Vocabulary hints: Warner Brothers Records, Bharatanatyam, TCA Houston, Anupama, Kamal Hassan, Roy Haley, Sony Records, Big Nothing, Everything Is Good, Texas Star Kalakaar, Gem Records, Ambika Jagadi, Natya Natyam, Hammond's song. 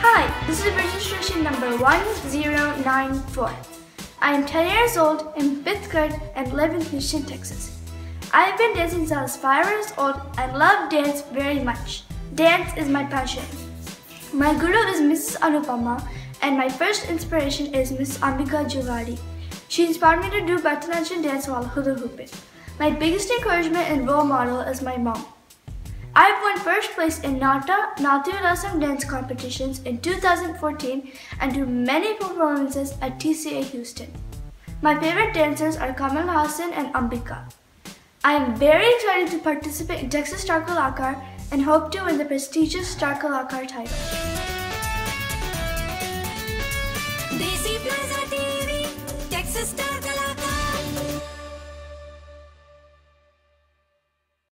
Hi, this is registration number 1094. I am 10 years old in 5th grade and live in Houston, Texas. I have been dancing since I was 5 years old and love dance very much. Dance is my passion. My guru is Mrs. Anupama and my first inspiration is Mrs. Ambika Jagadi. She inspired me to do Bharatanatyam dance while hula hooping. My biggest encouragement and role model is my mom. I've won first place in Natya Natyam dance competitions in 2014 and do many performances at TCA Houston. My favorite dancers are Kamal Hassan and Ambika. I am very excited to participate in Texas Star Kalakaar and hope to win the prestigious Star Kalakaar title.